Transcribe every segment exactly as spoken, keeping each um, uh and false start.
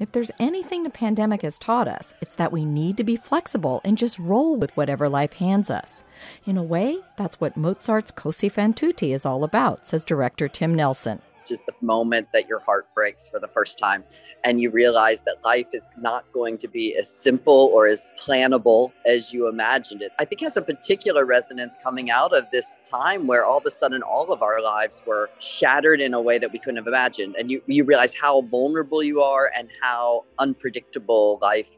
If there's anything the pandemic has taught us, it's that we need to be flexible and just roll with whatever life hands us. In a way, that's what Mozart's Così fan tutte is all about, says director Tim Nelson. Just the moment that your heart breaks for the first time and you realize that life is not going to be as simple or as plannable as you imagined it. I think it has a particular resonance coming out of this time where all of a sudden all of our lives were shattered in a way that we couldn't have imagined. And you, you realize how vulnerable you are and how unpredictable life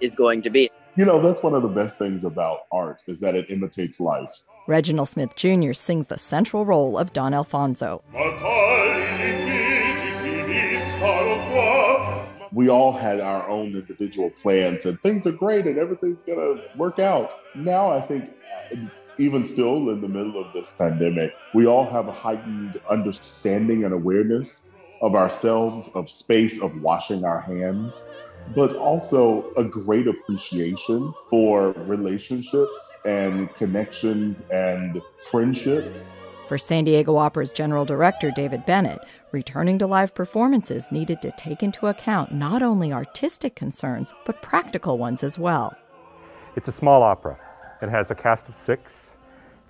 is going to be. You know, that's one of the best things about art is that it imitates life. Reginald Smith Junior sings the central role of Don Alfonso. We all had our own individual plans and things are great and everything's going to work out. Now I think even still in the middle of this pandemic, we all have a heightened understanding and awareness of ourselves, of space, of washing our hands, but also a great appreciation for relationships and connections and friendships. For San Diego Opera's general director, David Bennett, returning to live performances needed to take into account not only artistic concerns, but practical ones as well. It's a small opera. It has a cast of six,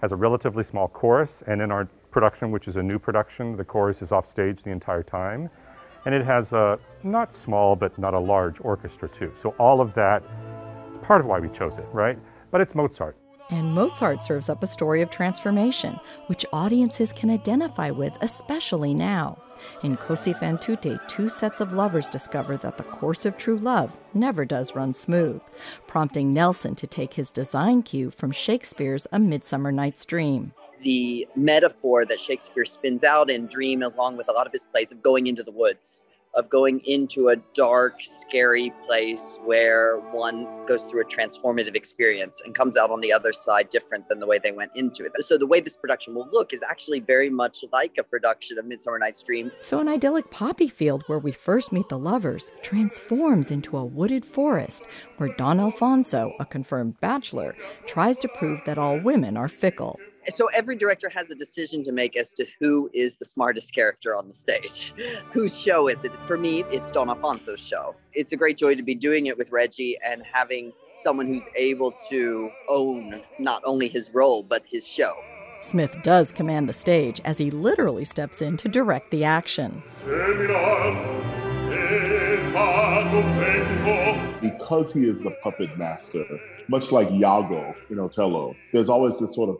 has a relatively small chorus, and in our production, which is a new production, the chorus is off stage the entire time. And it has a not small, but not a large orchestra too. So all of that is part of why we chose it, right? But it's Mozart. And Mozart serves up a story of transformation, which audiences can identify with, especially now. In Così fan tutte, two sets of lovers discover that the course of true love never does run smooth, prompting Nelson to take his design cue from Shakespeare's A Midsummer Night's Dream. The metaphor that Shakespeare spins out in Dream, along with a lot of his plays, of going into the woods, of going into a dark, scary place where one goes through a transformative experience and comes out on the other side different than the way they went into it. So the way this production will look is actually very much like a production of Midsummer Night's Dream. So an idyllic poppy field where we first meet the lovers transforms into a wooded forest where Don Alfonso, a confirmed bachelor, tries to prove that all women are fickle. So every director has a decision to make as to who is the smartest character on the stage. Whose show is it? For me, it's Don Alfonso's show. It's a great joy to be doing it with Reggie and having someone who's able to own not only his role, but his show. Smith does command the stage as he literally steps in to direct the action. Because he is the puppet master, much like Iago in Othello, there's always this sort of,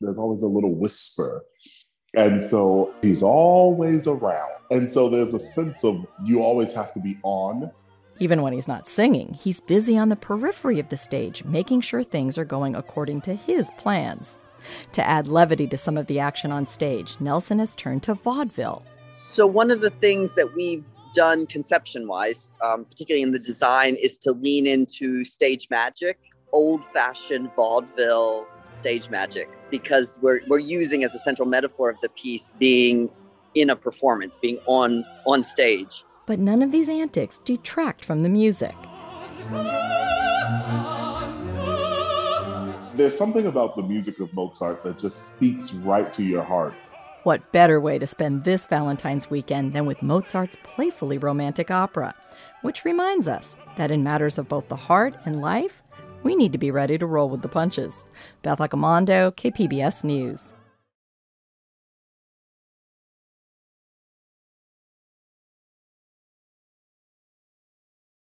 there's always a little whisper. And so he's always around. And so there's a sense of you always have to be on. Even when he's not singing, he's busy on the periphery of the stage, making sure things are going according to his plans. To add levity to some of the action on stage, Nelson has turned to vaudeville. So one of the things that we've done conception-wise, um, particularly in the design, is to lean into stage magic, old-fashioned vaudeville stage magic, because we're, we're using as a central metaphor of the piece being in a performance, being on, on stage. But none of these antics detract from the music. There's something about the music of Mozart that just speaks right to your heart. What better way to spend this Valentine's weekend than with Mozart's playfully romantic opera, which reminds us that in matters of both the heart and life, we need to be ready to roll with the punches. Beth Accomando, K P B S News.